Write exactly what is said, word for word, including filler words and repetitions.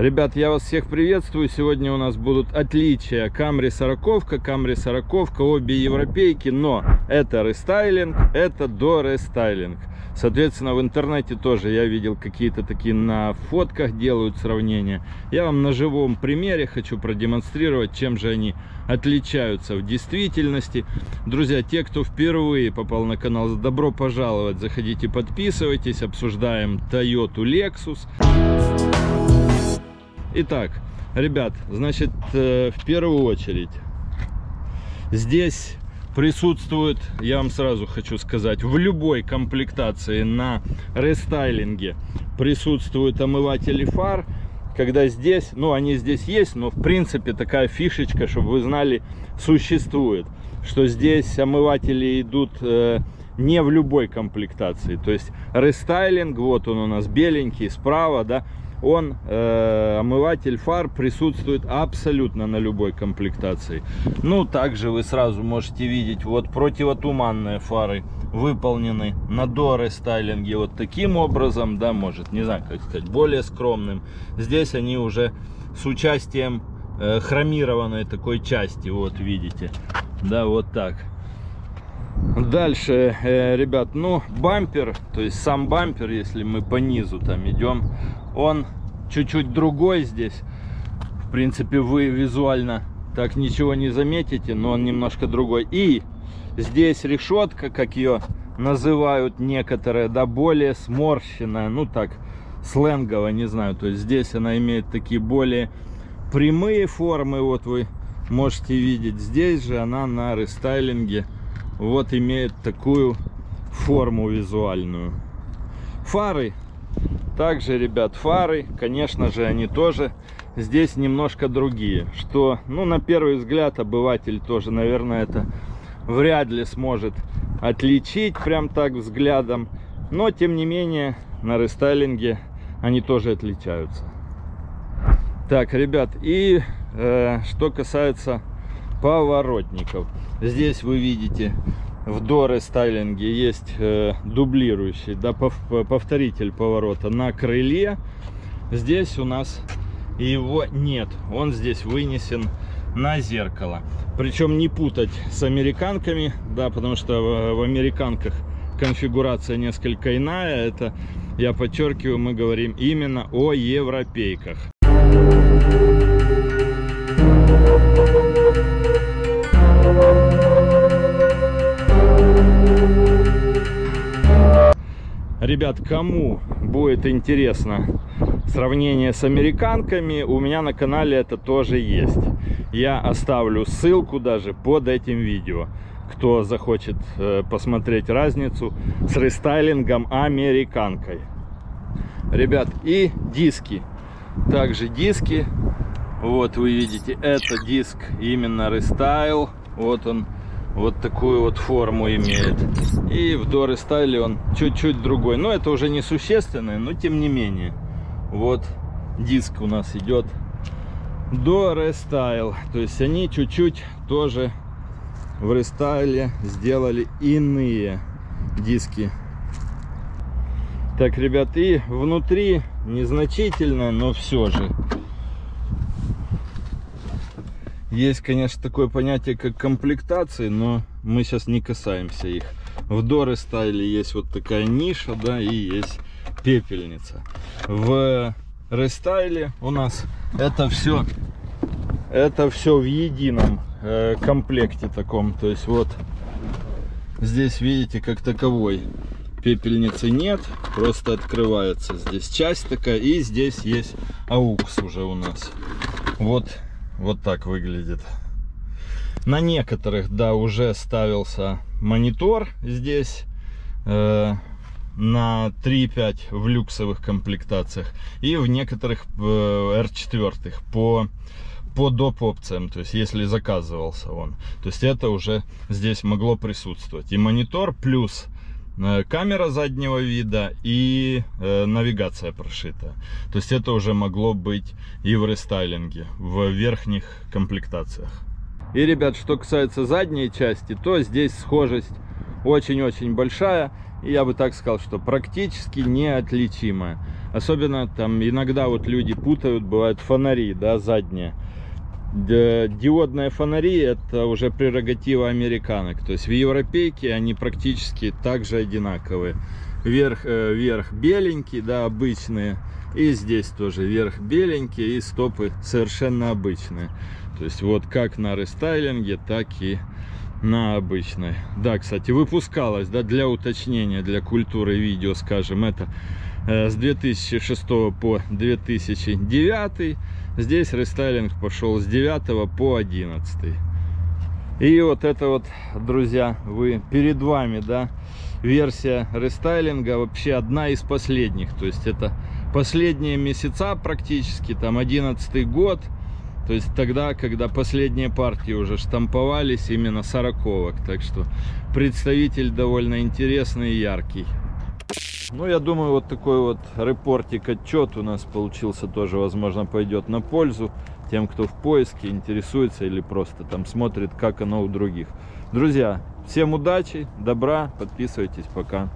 Ребят, я вас всех приветствую. Сегодня у нас будут отличия Камри Сороковка, Камри Сороковка, обе европейки, но это рестайлинг, это до рестайлинг. Соответственно, в интернете тоже я видел какие-то такие на фотках делают сравнения. Я вам на живом примере хочу продемонстрировать, чем же они отличаются в действительности. Друзья, те, кто впервые попал на канал, добро пожаловать, заходите, подписывайтесь, обсуждаем Toyota Lexus. Итак, ребят, значит, в первую очередь, здесь присутствует, я вам сразу хочу сказать, в любой комплектации на рестайлинге присутствуют омыватели фар, когда здесь, ну, они здесь есть, но, в принципе, такая фишечка, чтобы вы знали, существует, что здесь омыватели идут э, не в любой комплектации, то есть рестайлинг, вот он у нас беленький, справа, да, он, э, омыватель фар присутствует абсолютно на любой комплектации. Ну, также вы сразу можете видеть, вот противотуманные фары выполнены на дорестайлинге вот таким образом, да, может, не знаю, как сказать, более скромным. Здесь они уже с участием э, хромированной такой части, вот видите, да, вот так. Дальше, э, ребят, ну, бампер, то есть сам бампер, если мы по низу там идем, он чуть-чуть другой здесь. В принципе, вы визуально так ничего не заметите, но он немножко другой. И здесь решетка, как ее называют некоторые, да, более сморщенная, ну так, сленгово, не знаю. То есть здесь она имеет такие более прямые формы, вот вы можете видеть. Здесь же она на рестайлинге вот имеет такую форму визуальную. Фары. Также, ребят, фары, конечно же, они тоже здесь немножко другие. Что, ну, на первый взгляд, обыватель тоже, наверное, это вряд ли сможет отличить прям так взглядом. Но, тем не менее, на рестайлинге они тоже отличаются. Так, ребят, и э, что касается поворотников. Здесь вы видите... В дорестайлинге есть э, дублирующий, да, пов повторитель поворота на крыле. Здесь у нас его нет. Он здесь вынесен на зеркало. Причем не путать с американками, да, потому что в, в американках конфигурация несколько иная. Это, я подчеркиваю, мы говорим именно о европейках. Ребят, кому будет интересно сравнение с американками, у меня на канале это тоже есть. Я оставлю ссылку даже под этим видео, кто захочет посмотреть разницу с рестайлингом американкой. Ребят, и диски. Также диски. Вот вы видите, это диск именно рестайл. Вот он. Вот такую вот форму имеет. И в дорестайле он чуть-чуть другой. Но это уже не существенно, но тем не менее. Вот диск у нас идет дорестайл. То есть они чуть-чуть тоже в рестайле сделали иные диски. Так, ребят, и внутри незначительно, но все же. Есть, конечно, такое понятие, как комплектации, но мы сейчас не касаемся их. В дорестайле есть вот такая ниша, да, и есть пепельница. В рестайле у нас это все, это все в едином э, комплекте таком. То есть вот здесь, видите, как таковой пепельницы нет, просто открывается здесь часть такая, и здесь есть аукс уже у нас. Вот. Вот так выглядит. На некоторых, да, уже ставился монитор здесь э, на три и пять в люксовых комплектациях. И в некоторых э, эр четыре по, по доп. Опциям. То есть, если заказывался он. То есть, это уже здесь могло присутствовать. И монитор плюс... камера заднего вида и э, навигация прошита. То есть это уже могло быть и в рестайлинге, в верхних комплектациях. И, ребят, что касается задней части, то здесь схожесть очень-очень большая. И я бы так сказал, что практически неотличимая. Особенно там иногда вот люди путают, бывают фонари, да, задние. Диодные фонари — это уже прерогатива американок. То есть в европейке они практически также одинаковые. Верх, э, верх беленький, да, обычные. И здесь тоже верх беленький, и стопы совершенно обычные. То есть вот как на рестайлинге, так и на обычной. Да, кстати, выпускалась, да, для уточнения, для культуры видео, скажем, это э, с две тысячи шестого по две тысячи девятый. Здесь рестайлинг пошел с девятого по одиннадцатый. И вот это вот, друзья, вы перед вами, да, версия рестайлинга вообще одна из последних. То есть это последние месяца практически, там одиннадцатый год. То есть тогда, когда последние партии уже штамповались, именно сороковок. Так что представитель довольно интересный и яркий. Ну, я думаю, вот такой вот репортик, отчет у нас получился, тоже, возможно, пойдет на пользу тем, кто в поиске, интересуется или просто там смотрит, как оно у других. Друзья, всем удачи, добра, подписывайтесь, пока.